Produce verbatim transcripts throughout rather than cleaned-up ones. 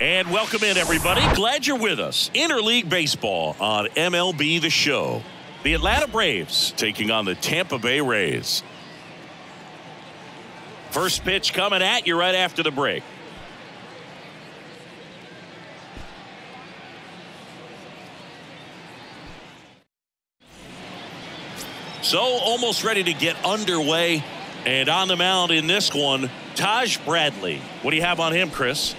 And welcome in, everybody. Glad you're with us. Interleague Baseball on M L B The Show. The Atlanta Braves taking on the Tampa Bay Rays. First pitch coming at you right after the break. So almost ready to get underway, and on the mound in this one, Taj Bradley. What do you have on him, Chris?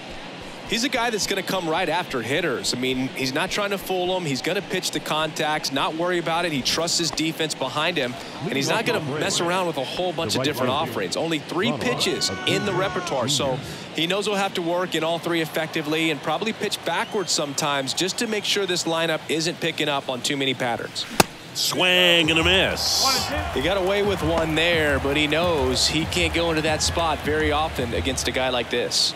He's a guy that's going to come right after hitters. I mean, he's not trying to fool them. He's going to pitch to contacts, not worry about it. He trusts his defense behind him, and he's not going to mess around with a whole bunch of different offerings. Only three pitches in the repertoire, so he knows he'll have to work in all three effectively and probably pitch backwards sometimes just to make sure this lineup isn't picking up on too many patterns. Swing and a miss. He got away with one there, but he knows he can't go into that spot very often against a guy like this.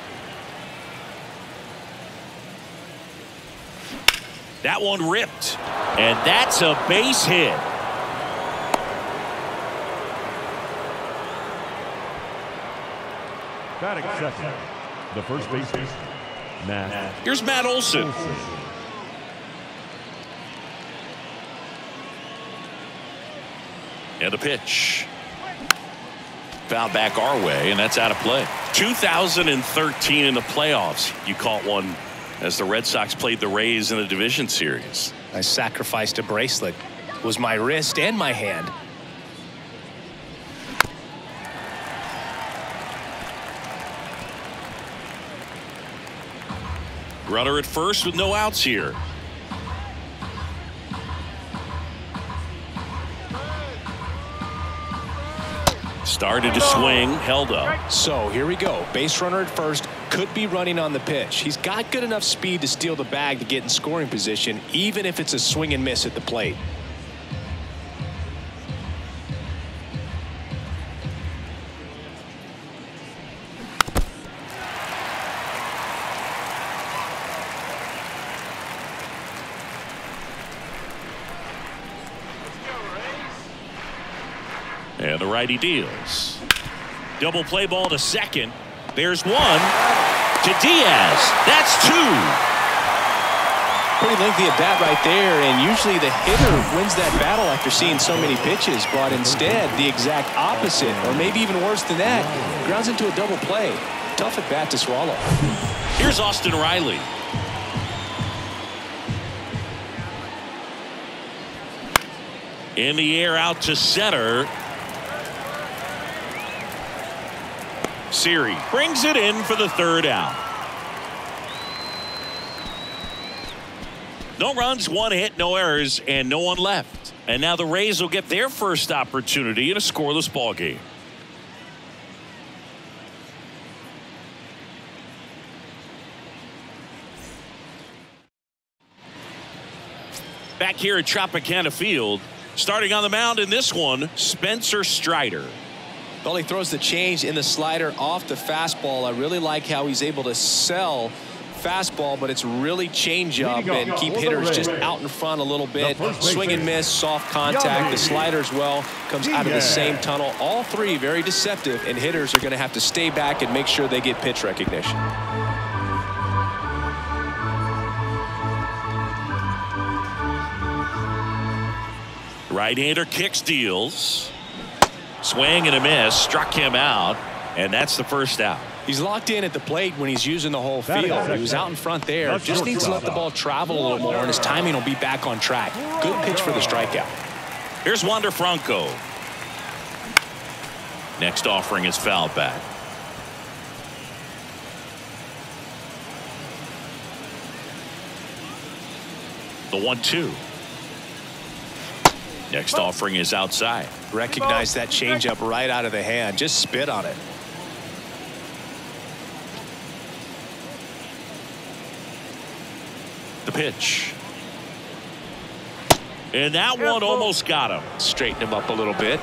That one ripped, and that's a base hit. Batting second, the first baseman, Matt. Here's Matt Olson. Olson. And a pitch. Foul back our way, and that's out of play. two thousand thirteen in the playoffs, you caught one as the Red Sox played the Rays in the division series. I sacrificed a bracelet. It was my wrist and my hand. Runner at first with no outs here. Started to swing, held up. So here we go. Base runner at first, could be running on the pitch. He's got good enough speed to steal the bag to get in scoring position, even if it's a swing and miss at the plate. And the righty deals. Double play ball to second. There's one to Diaz. That's two. Pretty lengthy at bat right there, and usually the hitter wins that battle after seeing so many pitches, but instead the exact opposite, or maybe even worse than that, grounds into a double play. Tough at bat to swallow. Here's Austin Riley. In the air out to center. Siri brings it in for the third out. No runs, one hit, no errors, and no one left. And now the Rays will get their first opportunity in a scoreless ball game. Back here at Tropicana Field, starting on the mound in this one, Spencer Strider. Well, he throws the change in the slider off the fastball. I really like how he's able to sell fastball, but it's really changeup and keep hitters just out in front a little bit. Swing and miss, soft contact. The slider as well comes out of the same tunnel. All three very deceptive, and hitters are going to have to stay back and make sure they get pitch recognition. Right-hander kicks, deals. Swing and a miss, struck him out, and that's the first out. He's locked in at the plate when he's using the whole field. He was out in front there. Just needs to let the ball travel a little more, and his timing will be back on track. Good pitch for the strikeout. Here's Wander Franco. Next offering is fouled back. The one two. Next offering is outside. Recognize that changeup right out of the hand. Just spit on it. The pitch. And that one almost got him. Straighten him up a little bit.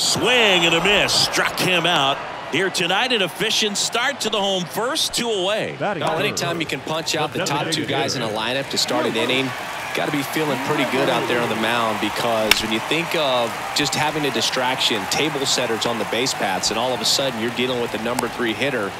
Swing and a miss. Struck him out. here tonight. An efficient start to the home first, two away. Well, anytime you can punch out the top two guys in a lineup to start an inning, got to be feeling pretty good out there on the mound, because when you think of just having a distraction, table setters on the base paths, and all of a sudden you're dealing with the number three hitter,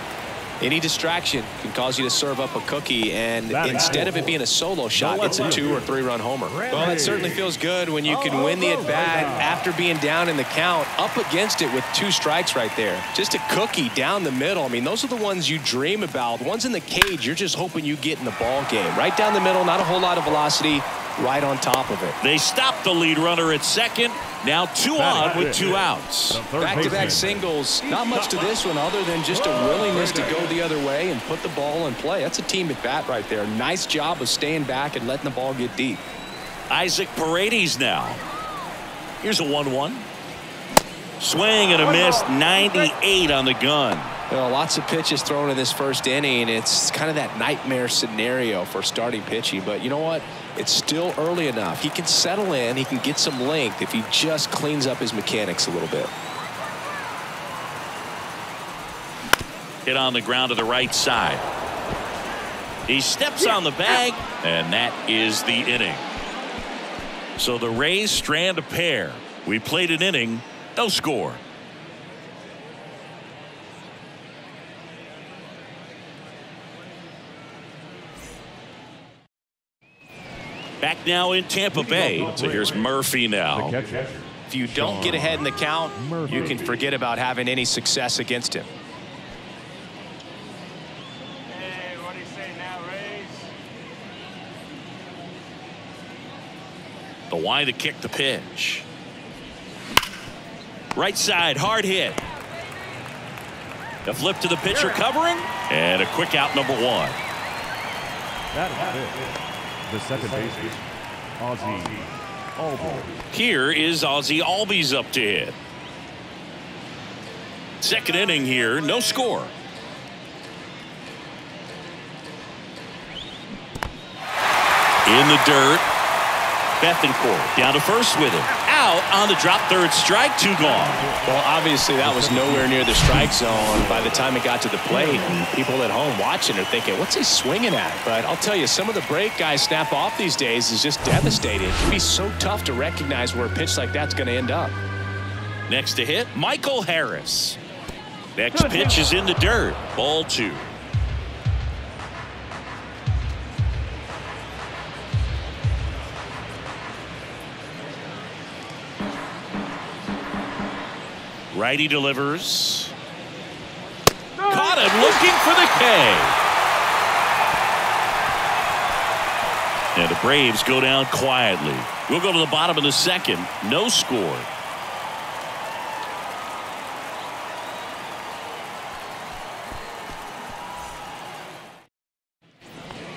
any distraction can cause you to serve up a cookie, and instead of it being a solo shot, it's a two or three run homer. Well, it certainly feels good when you can win the at bat after being down in the count, up against it with two strikes right there. Just a cookie down the middle. I mean, those are the ones you dream about. The ones in the cage, you're just hoping you get in the ball game. Right down the middle, not a whole lot of velocity, right on top of it. They stopped the lead runner at second. Now two on with two outs. Back-to-back singles. Not much to this one other than just a willingness to go the other way and put the ball in play. That's a team at bat right there. Nice job of staying back and letting the ball get deep. Isaac Paredes now. Here's a one one. Swing and a miss. ninety-eight on the gun. You know, lots of pitches thrown in this first inning. It's kind of that nightmare scenario for starting pitching, but you know what? It's still early enough. He can settle in. He can get some length if he just cleans up his mechanics a little bit. Hit on the ground to the right side. He steps on the bag, and that is the inning. So the Rays strand a pair. We played an inning, no score. Back now in Tampa Bay. So here's Murphy now. If you don't get ahead in the count, you can forget about having any success against him. Hey, what do you say now, Rays? The wind to kick the pitch. Right side, hard hit. The flip to the pitcher covering, and a quick out number one. That is it. The second baseman, Ozzie Albies. Here is Ozzie Albies up to hit. Second inning here, no score. In the dirt, Bethencourt down to first with it. Out on the drop, third strike, two gone. Well, obviously that was nowhere near the strike zone by the time it got to the plate. And people at home watching are thinking, what's he swinging at? But I'll tell you, some of the break guys snap off these days is just devastating. It'd be so tough to recognize where a pitch like that's going to end up. Next to hit, Michael Harris. Next Good pitch hit. Is in the dirt. Ball two. Righty delivers. No. Caught him looking for the K. And the Braves go down quietly. We'll go to the bottom of the second. No score.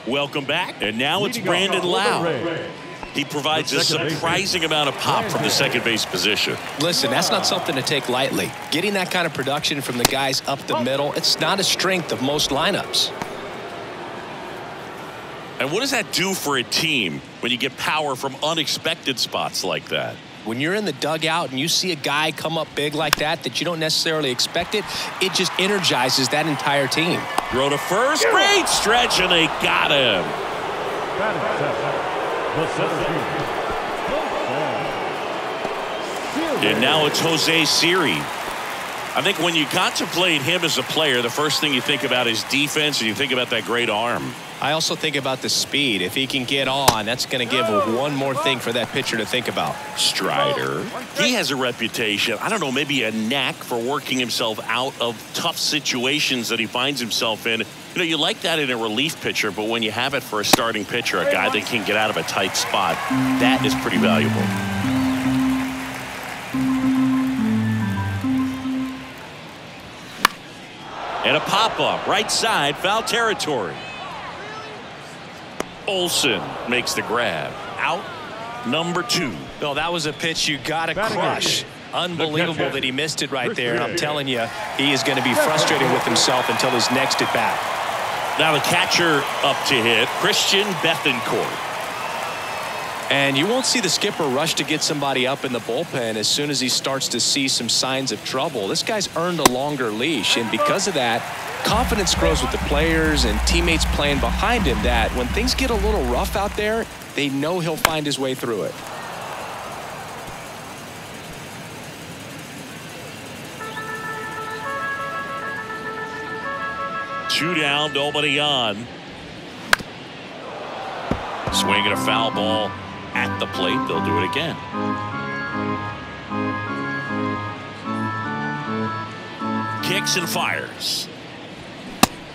Welcome back. And now it's Brandon Lowe. He provides a surprising amount of pop from the second base position. Listen, that's not something to take lightly. Getting that kind of production from the guys up the middle, it's not a strength of most lineups. And what does that do for a team when you get power from unexpected spots like that? When you're in the dugout and you see a guy come up big like that that you don't necessarily expect it, it just energizes that entire team. Throw to first, great stretch, and they got him. Got him. And now it's Jose Siri. I think when you contemplate him as a player, the first thing you think about is defense, and you think about that great arm. I also think about the speed. If he can get on, that's going to give one more thing for that pitcher to think about. Strider. He has a reputation. I don't know, maybe a knack for working himself out of tough situations that he finds himself in. You know, you like that in a relief pitcher, but when you have it for a starting pitcher, a guy that can get out of a tight spot, that is pretty valuable. And a pop-up, right side, foul territory. Olson makes the grab. Out number two. Well, that was a pitch you got to crush. Unbelievable that he missed it right there. And I'm telling you, he is going to be frustrated with himself until his next at bat. Now the catcher up to hit, Christian Bethencourt. And you won't see the skipper rush to get somebody up in the bullpen as soon as he starts to see some signs of trouble. This guy's earned a longer leash, and because of that, confidence grows with the players and teammates playing behind him that when things get a little rough out there, they know he'll find his way through it. Two down, nobody on. Swing and a foul ball at the plate. They'll do it again. Kicks and fires.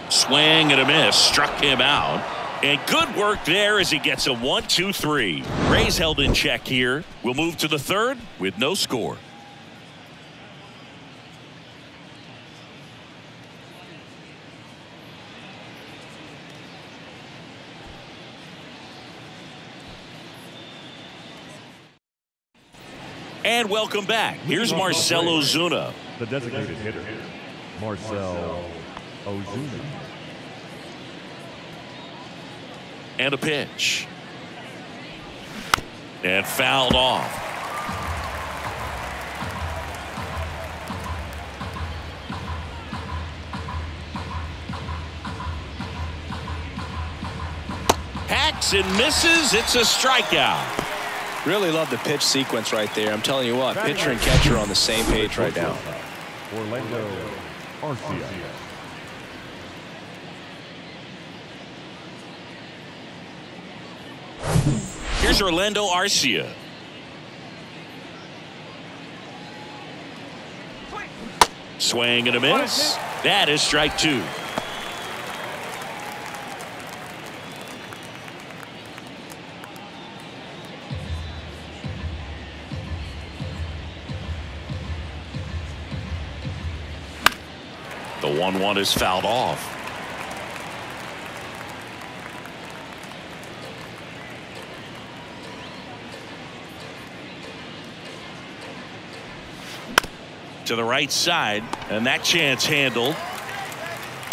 Swing and a miss. Struck him out. And good work there as he gets a one, two, three. Rays held in check here. We'll move to the third with no score. And welcome back. Here's Marcell Ozuna, the designated hitter. Marcell Ozuna. And a pitch. And fouled off. Hacks and misses. It's a strikeout. Really love the pitch sequence right there. I'm telling you what, pitcher and catcher on the same page right now. Orlando Arcia. Here's Orlando Arcia. Swing and a miss. That is strike two. one one is fouled off. To the right side, and that chance handled.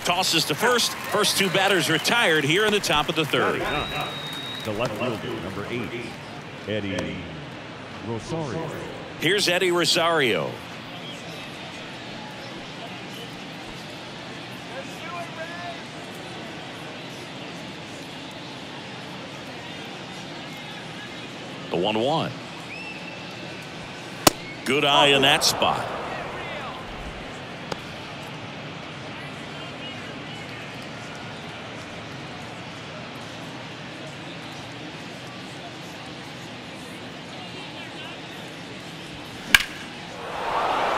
Tosses to first. First two batters retired here in the top of the third. The left fielder, number eight, Eddie Rosario. Here's Eddie Rosario. The one one. Good eye in that spot.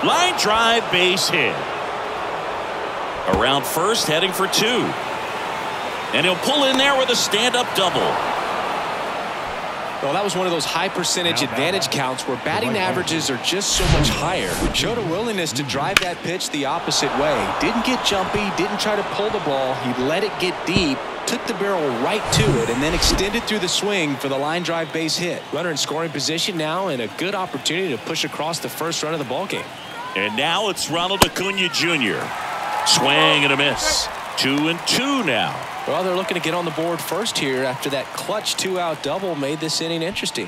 Line drive, base hit. Around first, heading for two. And he'll pull in there with a stand-up double. Well, that was one of those high percentage advantage counts where batting averages are just so much higher. Showed a willingness to drive that pitch the opposite way. Didn't get jumpy, didn't try to pull the ball. He let it get deep, took the barrel right to it, and then extended through the swing for the line drive base hit. Runner in scoring position now, and a good opportunity to push across the first run of the ballgame. And now it's Ronald Acuna Junior Swing and a miss. Two and two now. Well, they're looking to get on the board first here after that clutch two-out double made this inning interesting.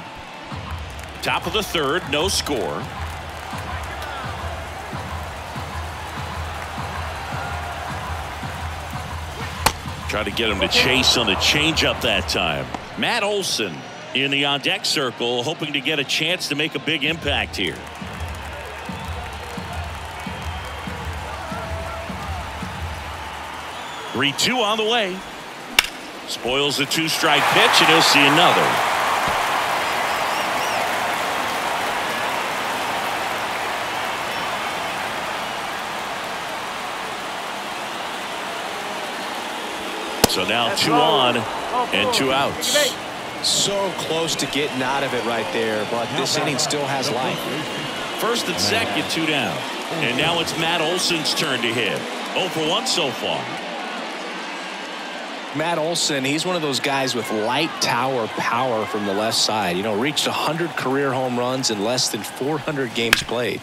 Top of the third, no score. Try to get him to chase on the changeup that time. Matt Olson in the on-deck circle, hoping to get a chance to make a big impact here. three two on the way. Spoils the two-strike pitch, and he'll see another. So now two on and two outs. So close to getting out of it right there, but this inning still has life. First and second, two down. And now it's Matt Olson's turn to hit. oh for one so far. Matt Olson, he's one of those guys with light tower power from the left side. You know, reached one hundred career home runs in less than four hundred games played.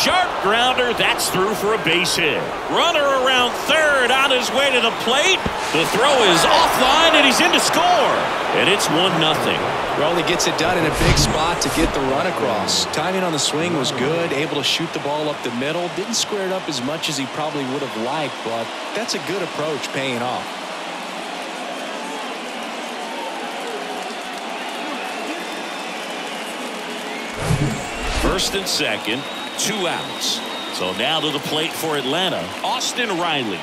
Sharp grounder. That's through for a base hit. Runner around third on his way to the plate. The throw is offline, and he's in to score. And it's one nothing. Raleigh gets it done in a big spot to get the run across. Timing on the swing was good. Able to shoot the ball up the middle. Didn't square it up as much as he probably would have liked, but that's a good approach paying off. First and second, two outs. So now to the plate for Atlanta, Austin Riley.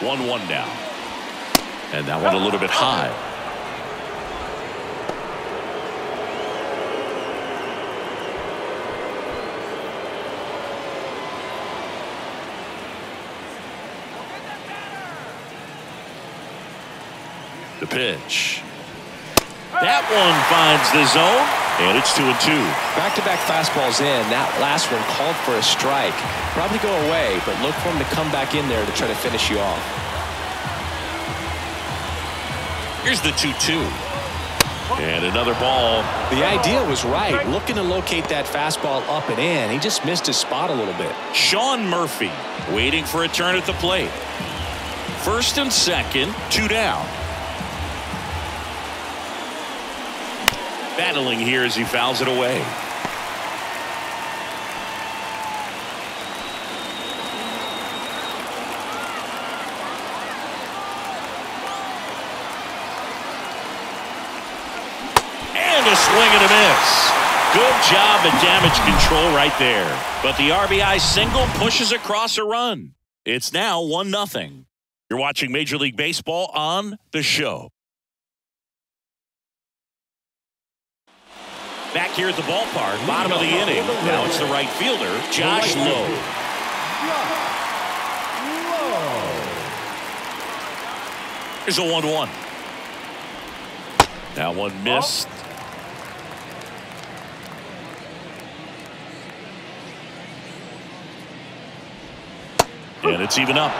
one one down. And that one a little bit high. The pitch. That one finds the zone. And it's two and two. Back-to-back fastballs in. That last one called for a strike. Probably go away, but look for him to come back in there to try to finish you off. Here's the two two. And another ball. The idea was right. Looking to locate that fastball up and in. He just missed his spot a little bit. Sean Murphy waiting for a turn at the plate. First and second, two down. Battling here as he fouls it away. And a swing and a miss. Good job at damage control right there. But the R B I single pushes across a run. It's now one nothing. You're watching Major League Baseball on the show. Back here at the ballpark, bottom of the inning. Now it's the right fielder, Josh Lowe. Here's a one one. That one missed. And it's even up.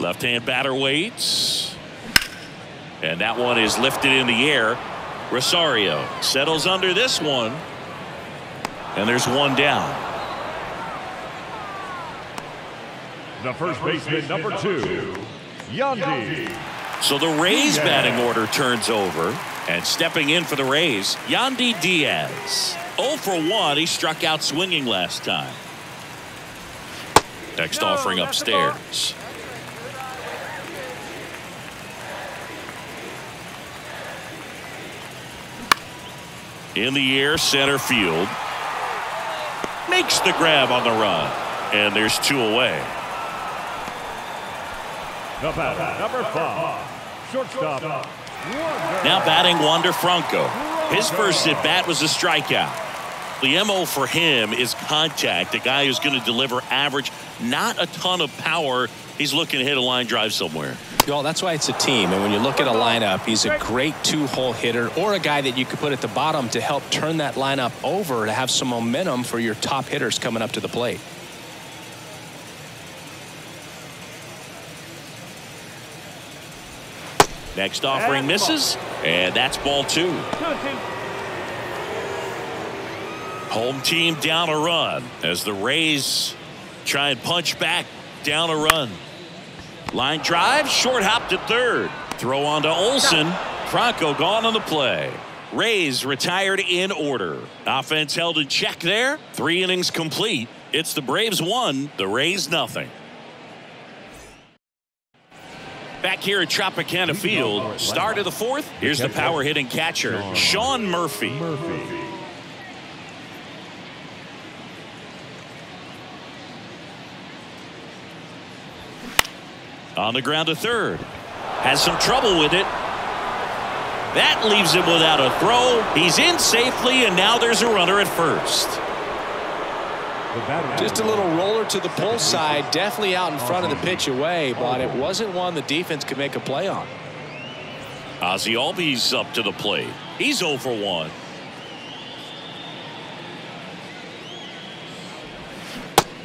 Left-hand batter waits. And that one is lifted in the air. Rosario settles under this one. And there's one down. The first baseman, number two, Yandy. So the Rays batting order turns over. And stepping in for the Rays, Yandy Diaz. oh for one. He struck out swinging last time. Next offering upstairs. In the air, center field. Makes the grab on the run. And there's two away. The batter, number five, shortstop. Now batting Wander Franco. His first at bat was a strikeout. The M O for him is contact. A guy who's going to deliver average, not a ton of power. He's looking to hit a line drive somewhere. Well, that's why it's a team. And when you look at a lineup, he's a great two-hole hitter or a guy that you could put at the bottom to help turn that lineup over to have some momentum for your top hitters coming up to the plate. Next offering misses, and that's ball two. Home team down a run as the Rays try and punch back. Down a run. Line drive, short hop to third. Throw on to Olson. Franco gone on the play. Rays retired in order. Offense held in check there. Three innings complete. It's the Braves one, the Rays nothing. Back here at Tropicana Field, start of the fourth. Here's the power hitting catcher, Sean Murphy. Murphy. On the ground to third. Has some trouble with it. That leaves him without a throw. He's in safely, and now there's a runner at first. Just a little roller to the pull side. Definitely out in front of the pitch away, but it wasn't one the defense could make a play on. Ozzie Albies up to the plate. He's oh for one.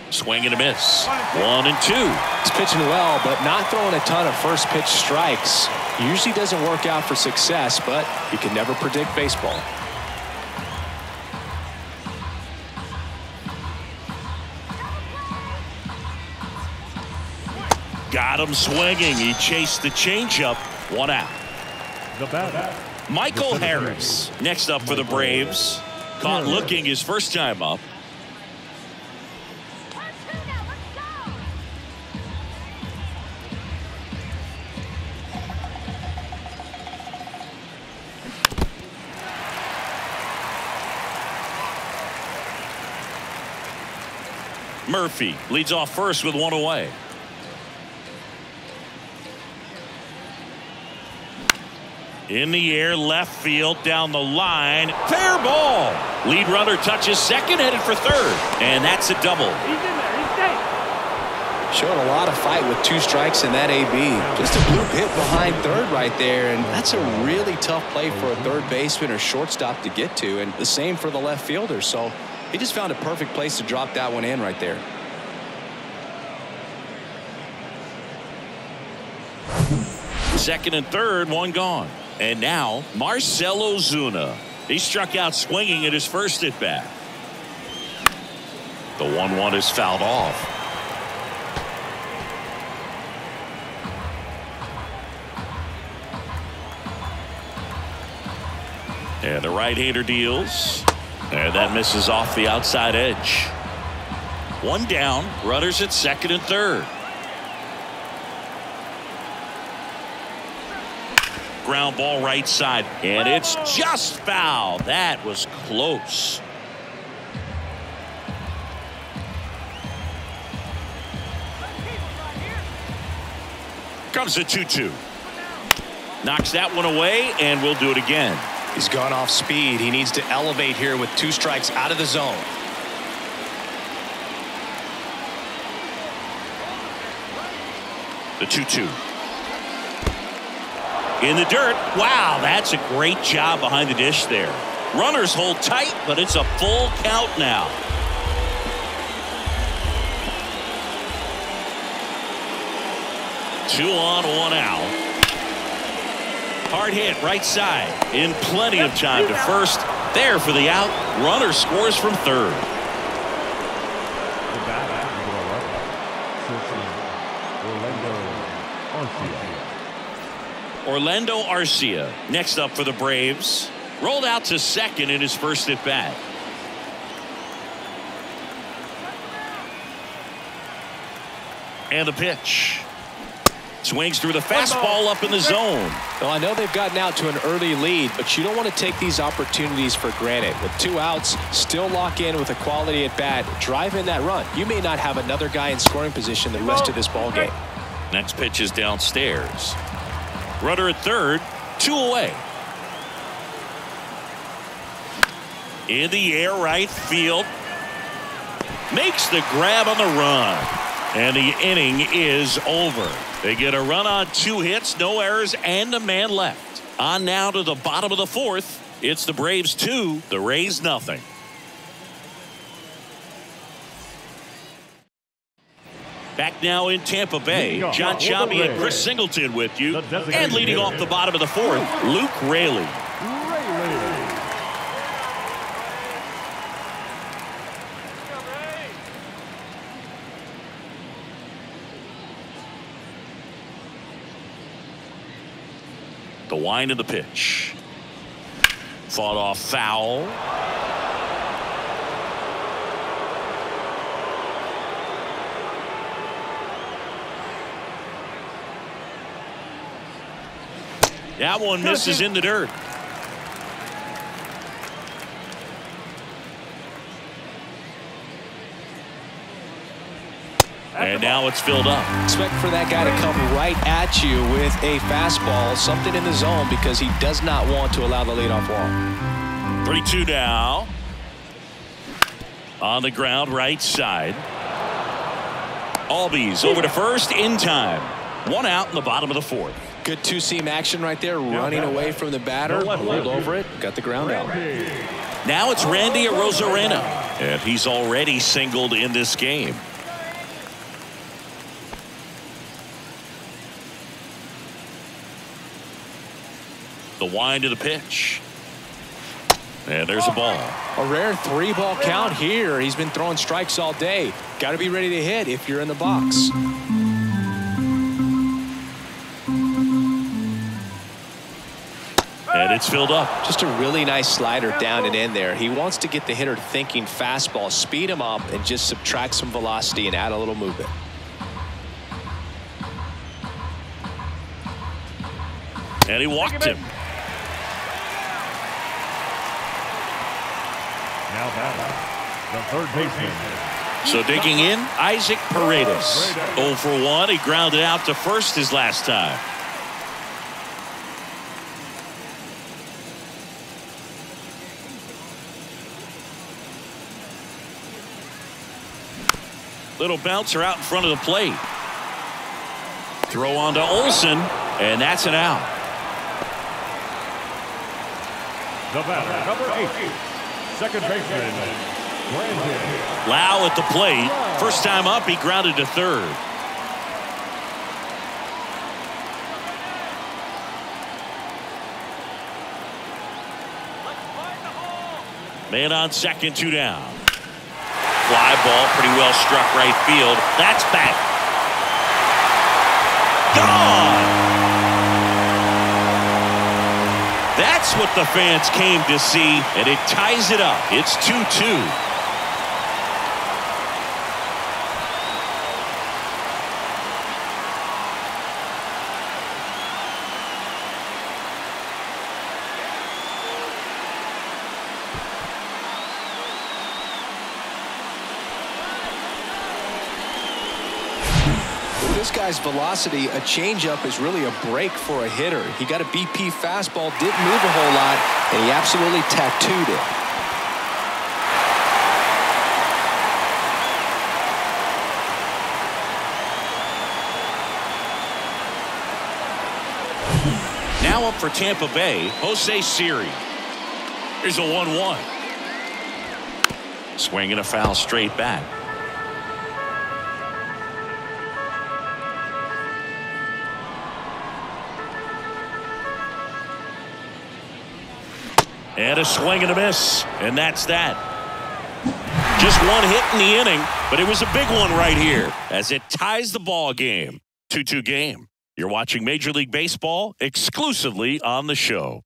Swing and a miss. One and two. He's pitching well, but not throwing a ton of first pitch strikes. usually doesn't work out for success, but you can never predict baseball. Got him swinging. He chased the changeup. One out. The bat. Michael Harris next up for the Braves. Caught looking his first time up. Murphy leads off first with one away. In the air, left field, down the line. Fair ball. Lead runner touches second, headed for third. And that's a double. He's in there. He's safe. Showing a lot of fight with two strikes in that A B. Just a blue hit behind third right there. And that's a really tough play for a third baseman or shortstop to get to. And the same for the left fielder. So he just found a perfect place to drop that one in right there. Second and third, one gone. And now Marcell Ozuna. He struck out swinging at his first at bat. The one one is fouled off. And the right-hander deals. And that misses off the outside edge. One down, runners at second and third. Ground ball right side, and it's just foul. That was close. Comes a two two. Knocks that one away, and we'll do it again. He's gone off speed. He needs to elevate here with two strikes out of the zone. The two two. In the dirt. Wow, that's a great job behind the dish there. Runners hold tight, but it's a full count now. Two on, one out. Hard hit right side. In plenty of time to first. There for the out. Runner scores from third. Orlando Arcia next up for the Braves. Rolled out to second in his first at bat. And the pitch. Swings through the fastball up in the zone. Well, I know they've gotten out to an early lead, but you don't want to take these opportunities for granted. With two outs, still lock in with a quality at bat. Drive in that run. You may not have another guy in scoring position the rest of this ballgame. Next pitch is downstairs. Runner at third, two away. In the air, right field. Makes the grab on the run. And the inning is over. They get a run on two hits, no errors, and a man left. On now to the bottom of the fourth. It's the Braves two, the Rays nothing. Back now in Tampa Bay, John Chobbie and Chris Singleton with you. And leading off the bottom of the fourth, Luke Raley. The wind of the pitch. Fought off foul. That one misses in the dirt. And now it's filled up. Expect for that guy to come right at you with a fastball, something in the zone, because he does not want to allow the leadoff walk. three two now. On the ground, right side. Albies over to first in time. One out in the bottom of the fourth. Good two-seam action right there, running away from the batter, rolled over it, got the ground out. Now it's Randy Arozarena, and he's already singled in this game. The wind of the pitch. And there's a ball. A rare three ball count here. He's been throwing strikes all day. Got to be ready to hit if you're in the box. And it's filled up. Just a really nice slider down and in there. He wants to get the hitter thinking fastball, speed him up, and just subtract some velocity and add a little movement. And he walked him. Now that, the third baseman. So digging in, Isaac Paredes. oh for one. He grounded out to first his last time. Little bouncer out in front of the plate. Throw on to Olson, and that's an out. The batter, number eight, second baseman, Brandon Lowe at the plate. First time up, he grounded to third. Man on second, two down. Fly ball, pretty well struck right field. That's back. Gone! That's what the fans came to see, and it ties it up. It's two two. Velocity, a changeup is really a break for a hitter. He got a B P fastball, didn't move a whole lot, and he absolutely tattooed it. Now up for Tampa Bay, Jose Siri. Here's a one one. Swinging a foul straight back. And a swing and a miss, and that's that. Just one hit in the inning, but it was a big one right here as it ties the ball game. two two game. You're watching Major League Baseball exclusively on the show.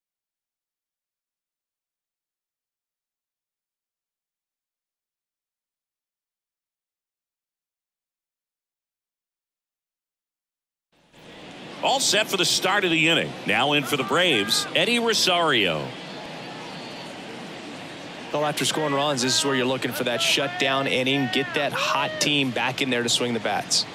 All set for the start of the inning. Now in for the Braves, Eddie Rosario. Well, after scoring runs, this is where you're looking for that shutdown inning. Get that hot team back in there to swing the bats.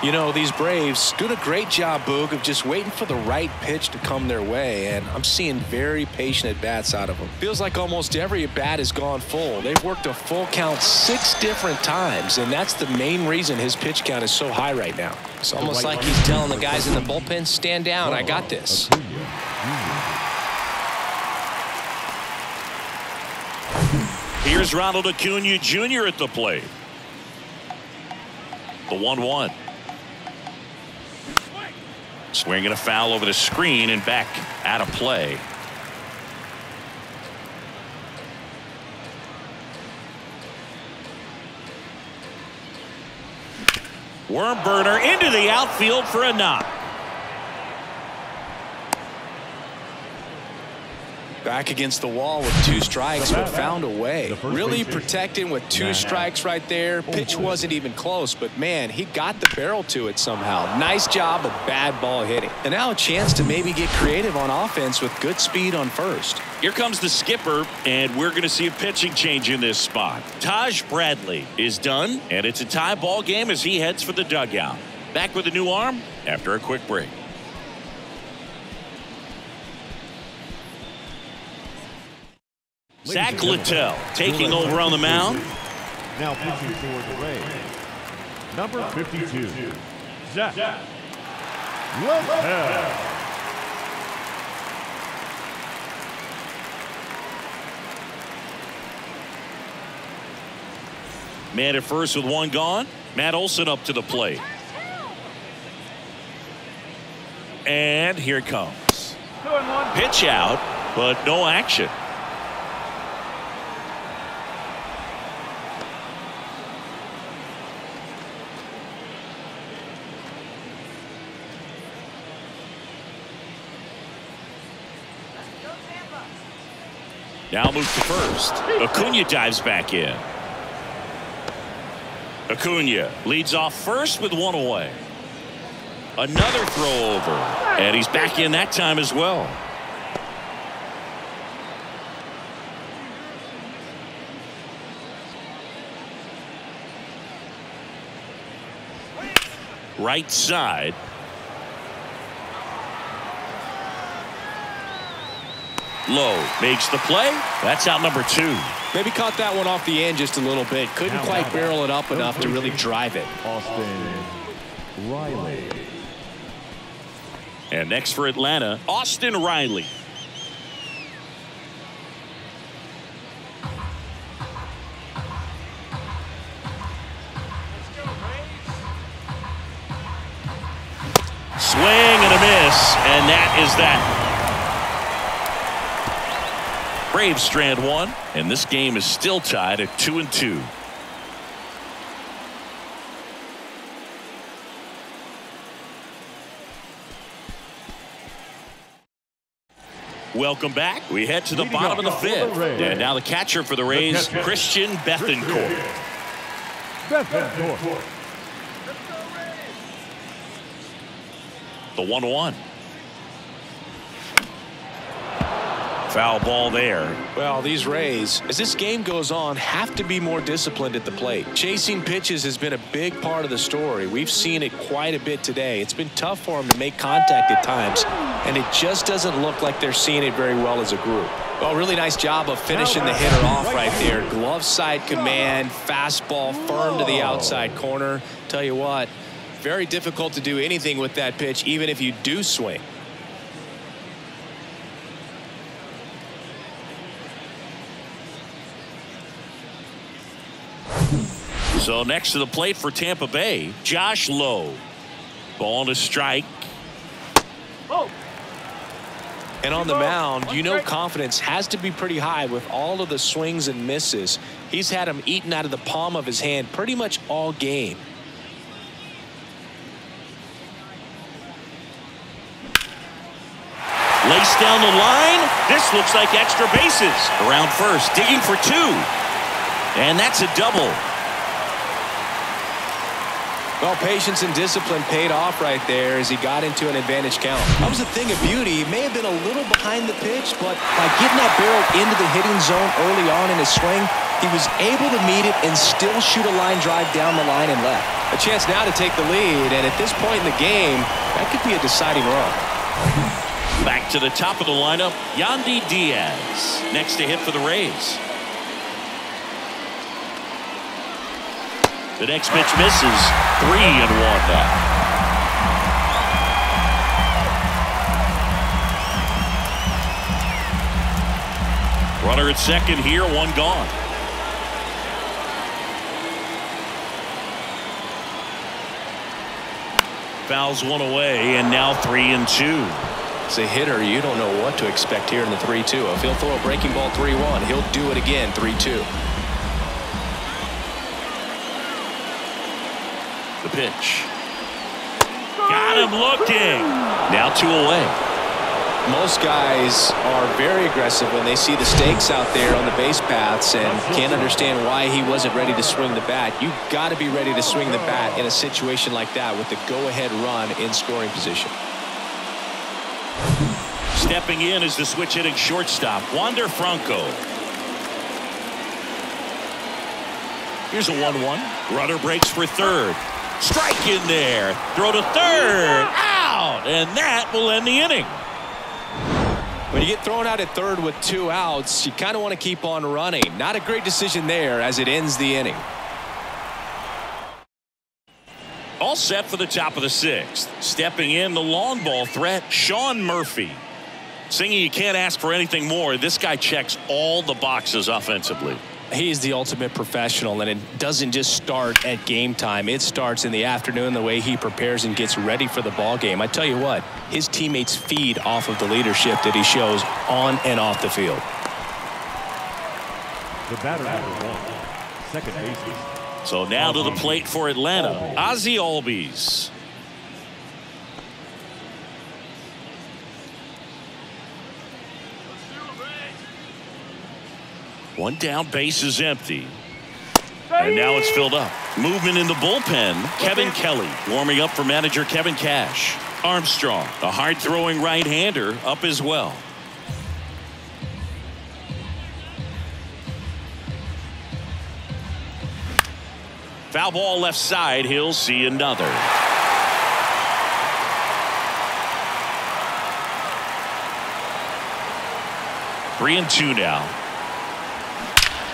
You know, these Braves doing a great job, Boog, of just waiting for the right pitch to come their way, and I'm seeing very patient at-bats out of them. Feels like almost every at-bat has gone full. They've worked a full count six different times, and that's the main reason his pitch count is so high right now. It's almost like he's telling the guys in the bullpen, stand down, I got this. Here's Ronald Acuna Junior at the plate. The one one. Swinging a foul over the screen and back out of play. Worm burner into the outfield for a knock. Back against the wall with two strikes, but found a way. Really protecting with two strikes right there. Pitch wasn't even close, but man, he got the barrel to it somehow. Nice job of bad ball hitting. And now a chance to maybe get creative on offense with good speed on first. Here comes the skipper, and we're going to see a pitching change in this spot. Taj Bradley is done, and it's a tie ball game as he heads for the dugout. Back with a new arm after a quick break. Zach Littell taking over on the mound. Now pitching for the Rays, number fifty-two, Zach Littell. Man at first with one gone. Matt Olson up to the plate. and here it comes. Pitch out, but no action. Now moves to first. Acuna dives back in. Acuna leads off first with one away. Another throw over, and he's back in that time as well. Right side. Lowe makes the play. That's out number two. Maybe caught that one off the end just a little bit. Couldn't quite barrel it up enough to really drive it. Austin Riley. And next for Atlanta, Austin Riley. Swing and a miss, and that is that. Braves strand one, and this game is still tied at two and two. Welcome back. We head to the bottom of the fifth, and now the catcher for the Rays, Christian Bethencourt. Bethencourt. The one-one. Foul ball there. Well, these Rays, as this game goes on, have to be more disciplined at the plate. Chasing pitches has been a big part of the story. We've seen it quite a bit today. It's been tough for them to make contact at times, and it just doesn't look like they're seeing it very well as a group. Well, really nice job of finishing the hitter off right there. Glove side command, fastball firm to the outside corner. Tell you what, very difficult to do anything with that pitch, even if you do swing. So next to the plate for Tampa Bay, Josh Lowe. Ball to strike. Oh. And on the mound, you know confidence has to be pretty high with all of the swings and misses. He's had them eaten out of the palm of his hand pretty much all game. Lace down the line. This looks like extra bases. Around first, digging for two. And that's a double. Well, patience and discipline paid off right there as he got into an advantage count. That was a thing of beauty. He may have been a little behind the pitch, but by getting that barrel into the hitting zone early on in his swing, he was able to meet it and still shoot a line drive down the line and left. A chance now to take the lead, and at this point in the game, that could be a deciding run. Back to the top of the lineup, Yandy Diaz, next to hit for the Rays. The next pitch misses. Three and one now. Runner at second here, one gone. Fouls one away, and now three and two. As a hitter, you don't know what to expect here in the three two. If he'll throw a breaking ball three one, he'll do it again three two. The pitch. Got him looking. Now two away. Most guys are very aggressive when they see the stakes out there on the base paths and can't understand why he wasn't ready to swing the bat. You've got to be ready to swing the bat in a situation like that with the go-ahead run in scoring position. Stepping in is the switch hitting shortstop, Wander Franco. Here's a one one. Runner breaks for third. Strike in there. Throw to third. Out. And that will end the inning. When you get thrown out at third with two outs, you kind of want to keep on running. Not a great decision there as it ends the inning. All set for the top of the sixth. Stepping in, the long ball threat, Sean Murphy. Singing, you can't ask for anything more. This guy checks all the boxes offensively. he's the ultimate professional, and it doesn't just start at game time. It starts in the afternoon, the way he prepares and gets ready for the ball game. I tell you what, his teammates feed off of the leadership that he shows on and off the field. The batter, one, second baseman. So now to the plate for Atlanta, Ozzie Albies. One down, base is empty. And now it's filled up. Movement in the bullpen. Kevin Kelly warming up for manager Kevin Cash. Armstrong, the hard-throwing right-hander, up as well. Foul ball left side. He'll see another. Three and two now.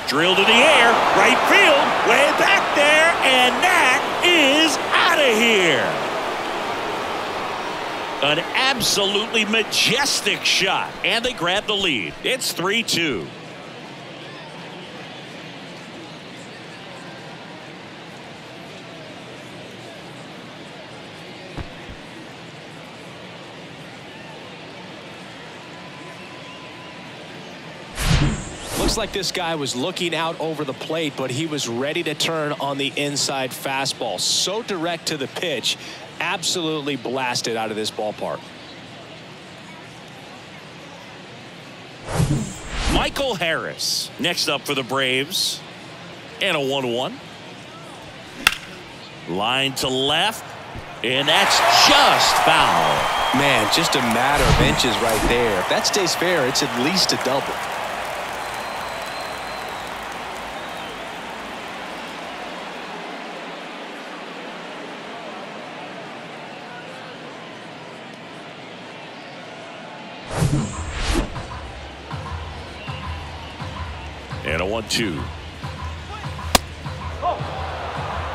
Drill to the air, right field, way back there, and that is out of here. An absolutely majestic shot, and they grab the lead. It's three two. Looks like this guy was looking out over the plate, but he was ready to turn on the inside fastball. So direct to the pitch, absolutely blasted out of this ballpark. Michael Harris next up for the Braves, and a one one. Line to left, and that's just foul. Man, just a matter of inches right there. If that stays fair, it's at least a double. And a one two.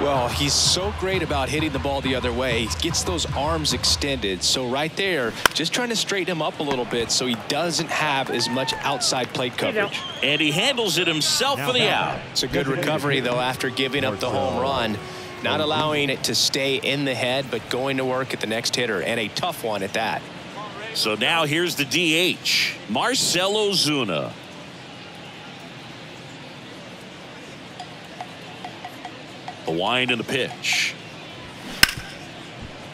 Well, he's so great about hitting the ball the other way. He gets those arms extended. So right there, just trying to straighten him up a little bit so he doesn't have as much outside plate coverage. And he handles it himself for the out. It's a good recovery, though, after giving up the home run. Not allowing it to stay in the head, but going to work at the next hitter. And a tough one at that. So now here's the D H, Marcell Ozuna. The wind and the pitch.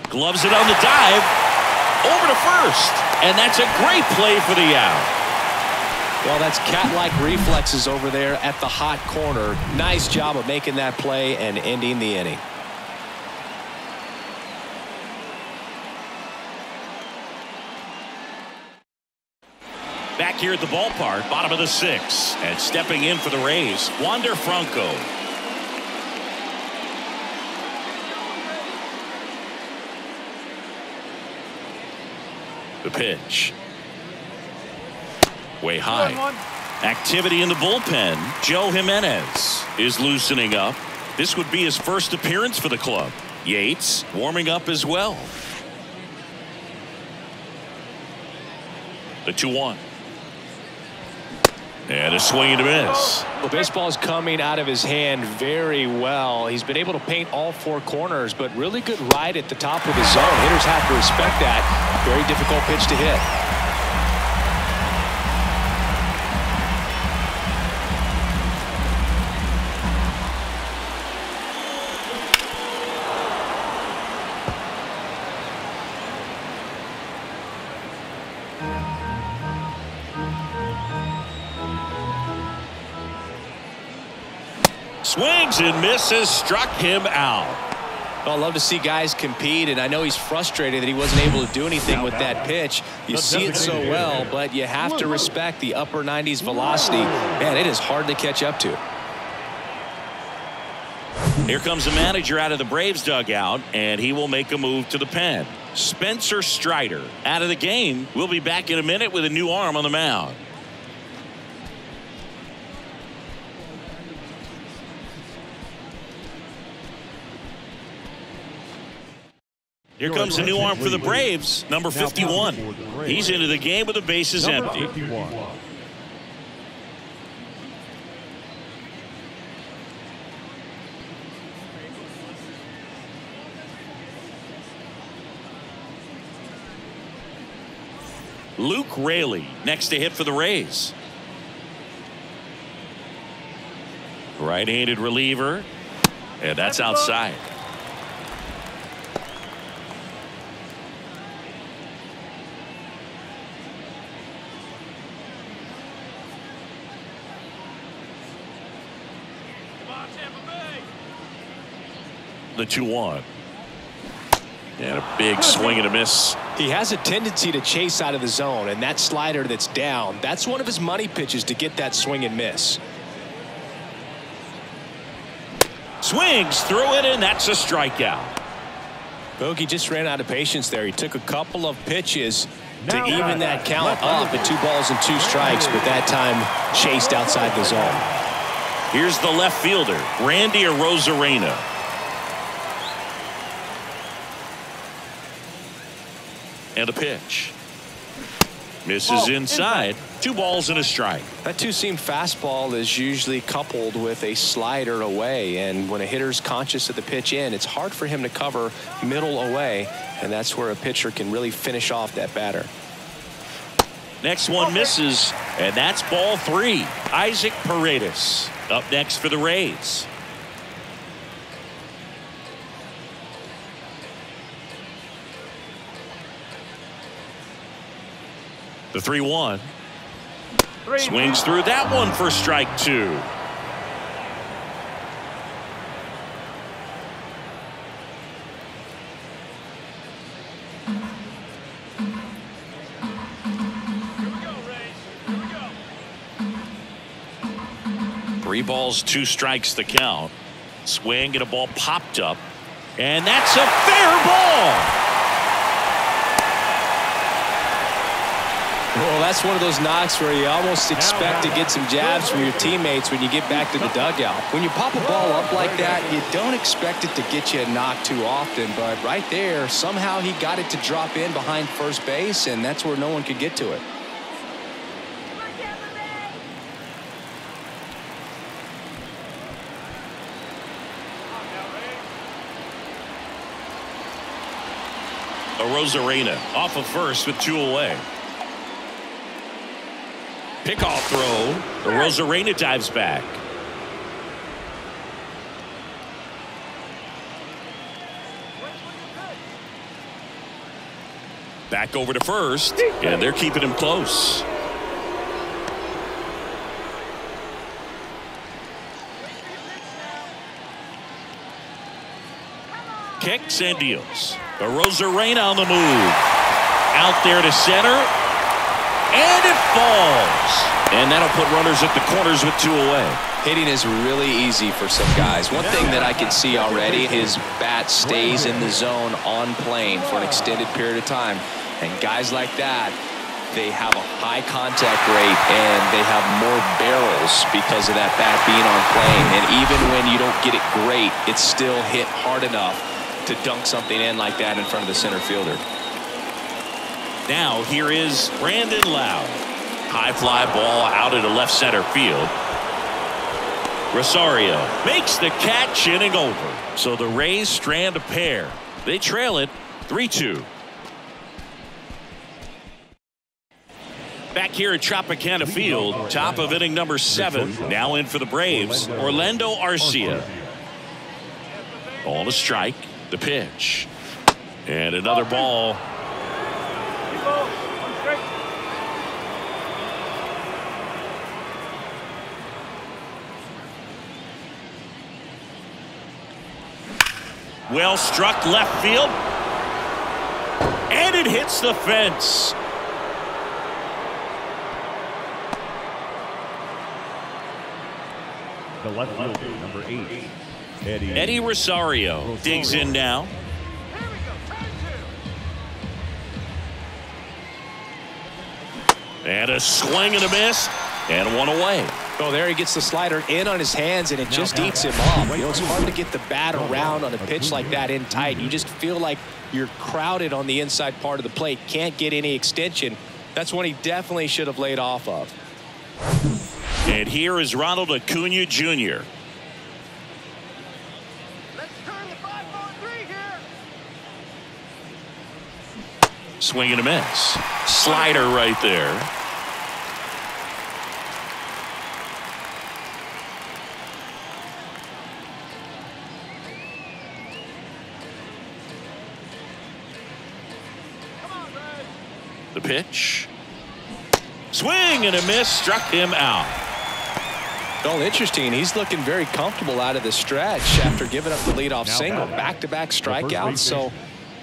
Gloves it on the dive. Over to first. And that's a great play for the out. Well, that's cat-like reflexes over there at the hot corner. Nice job of making that play and ending the inning. Back here at the ballpark, bottom of the sixth. And stepping in for the Rays, Wander Franco. The pitch. Way high. Activity in the bullpen. Joe Jimenez is loosening up. This would be his first appearance for the club. Yates warming up as well. The two one. And a swing and a miss. Well, baseball's coming out of his hand very well. He's been able to paint all four corners, but really good ride at the top of the zone. Hitters have to respect that. Very difficult pitch to hit. Swings and misses, struck him out. Well, I love to see guys compete, and I know he's frustrated that he wasn't able to do anything with that pitch. You see it so well, but you have to respect the upper nineties velocity. Man, it is hard to catch up to. Here comes the manager out of the Braves dugout, and he will make a move to the pen. Spencer Strider out of the game. We'll be back in a minute with a new arm on the mound. Here comes a new arm for the Braves, number fifty-one. He's into the game with the bases empty. Luke Raley next to hit for the Rays. Right-handed reliever, and that's outside. The two one. And a big swing and a miss. He has a tendency to chase out of the zone, and that slider that's down, that's one of his money pitches to get that swing and miss. Swings through it, and that's a strikeout. Bogey just ran out of patience there. He took a couple of pitches to even that count up at two balls and two strikes, but that time chased outside the zone. Here's the left fielder, Randy Arozarena. And a pitch. Misses inside. Two balls and a strike. That two-seam fastball is usually coupled with a slider away, and when a hitter's conscious of the pitch in, it's hard for him to cover middle away, and that's where a pitcher can really finish off that batter. Next one misses, and that's ball three. Isaac Paredes up next for the Rays. The three one. Swings through that one for strike two. Three balls, two strikes the count. Swing and a ball popped up. And that's a fair ball. Well, that's one of those knocks where you almost expect to get some jabs from your teammates when you get back to the dugout. When you pop a ball up like that, you don't expect it to get you a knock too often, but right there, somehow he got it to drop in behind first base, and that's where no one could get to it. Arozarena off of first with two away. Pickoff throw. Arozarena dives back. Back over to first, and they're keeping him close. Kicks and deals. Arozarena on the move. Out there to center. And it falls. And that'll put runners at the corners with two away. Hitting is really easy for some guys. One thing that I can see already is bat stays in the zone on plane for an extended period of time. And guys like that, they have a high contact rate and they have more barrels because of that bat being on plane. And even when you don't get it great, it's still hit hard enough to dunk something in like that in front of the center fielder. Now here is Brandon Lowe. High fly ball out into left center field. Rosario makes the catch, inning over. So the Rays strand a pair. They trail it three two. Back here at Tropicana Field, top of inning number seven. Now in for the Braves, Orlando Arcia. On a strike, the pitch. And another ball. Well struck left field, and it hits the fence. The left fielder, number eight, Eddie, Eddie Rosario, Rosario digs in now. And a swing and a miss, and one away. Oh, there he gets the slider in on his hands, and it just eats him off. You know, it's hard to get the bat around on a pitch like that in tight. You just feel like you're crowded on the inside part of the plate, can't get any extension. That's one he definitely should have laid off of. And here is Ronald Acuna Junior Let's turn the five on three here. Swing and a miss. Slider right there. The pitch. Swing and a miss. Struck him out. Well, interesting. He's looking very comfortable out of the stretch after giving up the leadoff single. Back-to-back strikeouts. So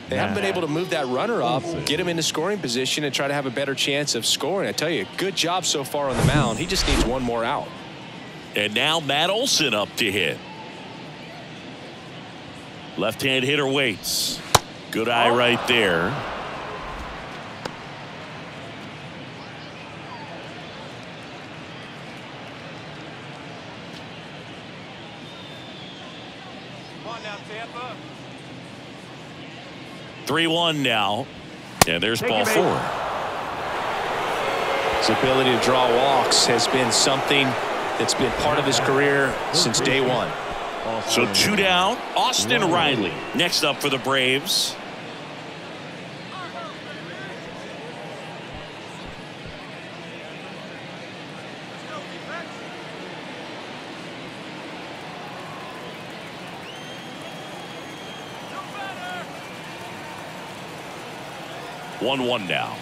they haven't been able to move that runner up, get him into scoring position, and try to have a better chance of scoring. I tell you, good job so far on the mound. He just needs one more out. And now Matt Olson up to hit. Left-hand hitter waits. Good eye right there. three one now, and there's ball four. His ability to draw walks has been something that's been part of his career since day one. So two down, Austin Riley next up for the Braves. one one now.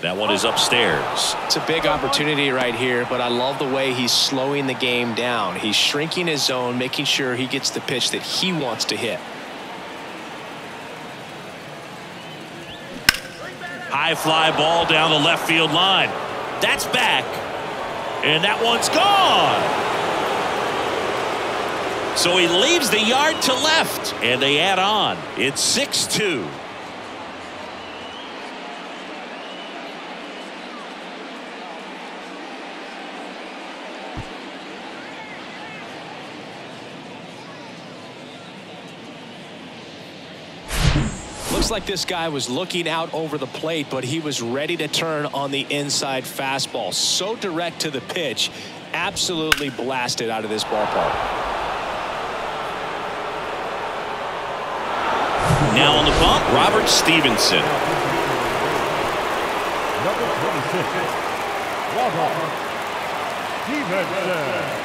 That one is upstairs. It's a big opportunity right here, but I love the way he's slowing the game down. He's shrinking his zone, making sure he gets the pitch that he wants to hit. High fly ball down the left field line. That's back, and that one's gone. So he leaves the yard to left, and they add on. It's six two. Looks like this guy was looking out over the plate, but he was ready to turn on the inside fastball. So direct to the pitch, absolutely blasted out of this ballpark. Now on the bump, Robert Stevenson. Number twenty-six, Robert Stevenson.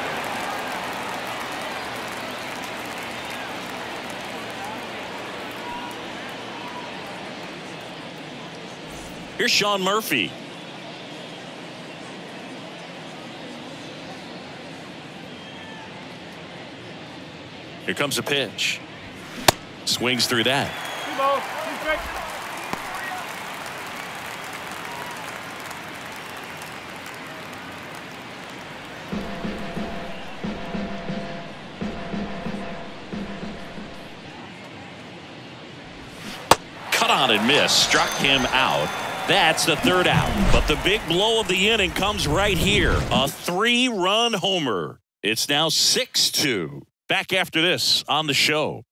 Here's Sean Murphy. Here comes a pitch. Swings through that. Cut on and miss. Struck him out. That's the third out, but the big blow of the inning comes right here. A three-run homer. It's now six two. Back after this on the show.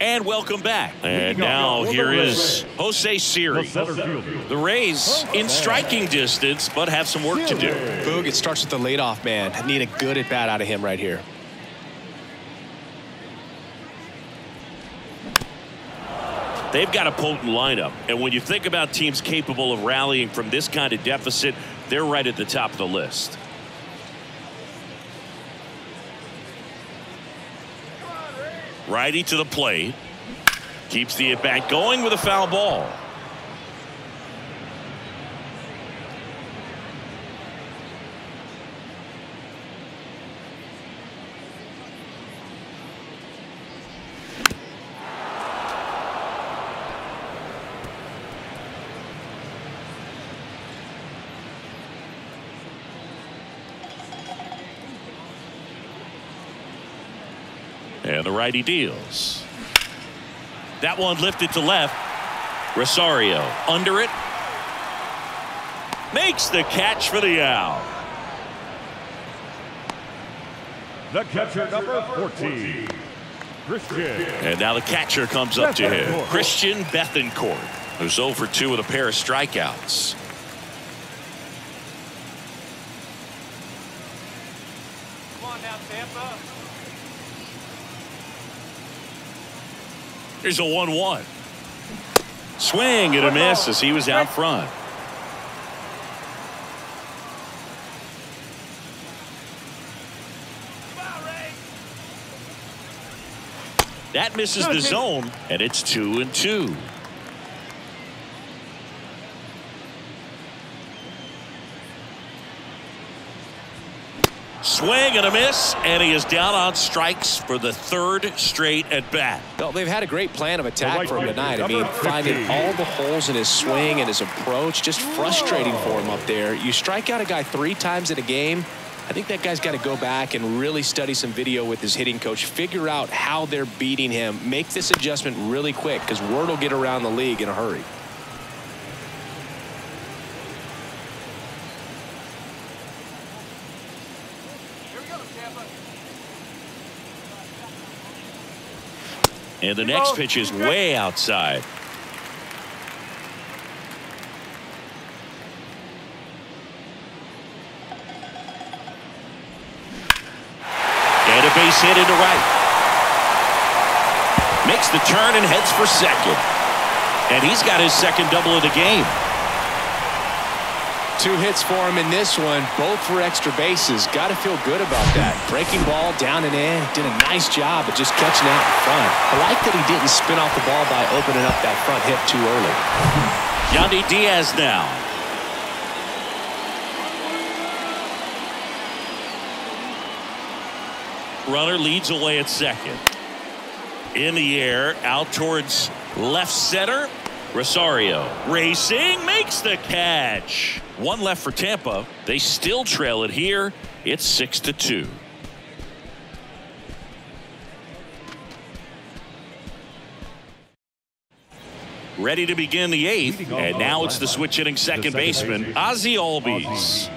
And welcome back. And now here is Jose Siri. The Rays in striking distance, but have some work to do. Boog, it starts with the leadoff man. I need a good at-bat out of him right here. They've got a potent lineup, and when you think about teams capable of rallying from this kind of deficit, they're right at the top of the list. Righty to the plate. Keeps the at-bat going with a foul ball. And the righty deals. That one lifted to left. Rosario under it. Makes the catch for the out. The catcher number fourteen. Christian. And now the catcher comes up to him. Christian Bethencourt, who's oh for two with a pair of strikeouts. Come on now, Tampa. Here's a one one. Swing and a miss as he was out front. That misses the zone, and it's two and two. Swing and a miss, and he is down on strikes for the third straight at bat. Well, they've had a great plan of attack for him tonight. I mean, finding all the holes in his swing and his approach, just frustrating for him up there. You strike out a guy three times in a game, I think that guy's got to go back and really study some video with his hitting coach, figure out how they're beating him, make this adjustment really quick, because word will get around the league in a hurry. And the next pitch is way outside. And a base hit into right. Makes the turn and heads for second. And he's got his second double of the game. Two hits for him in this one, both for extra bases. Got to feel good about that. Breaking ball down and in. Did a nice job of just catching out in front. I like that he didn't spin off the ball by opening up that front hip too early. Yandy Diaz now. Runner leads away at second. In the air, out towards left center. Rosario racing, makes the catch. One left for Tampa. They still trail it here. It's six to two. Ready to begin the eighth, and now it's the switch hitting second baseman Ozzie Albies.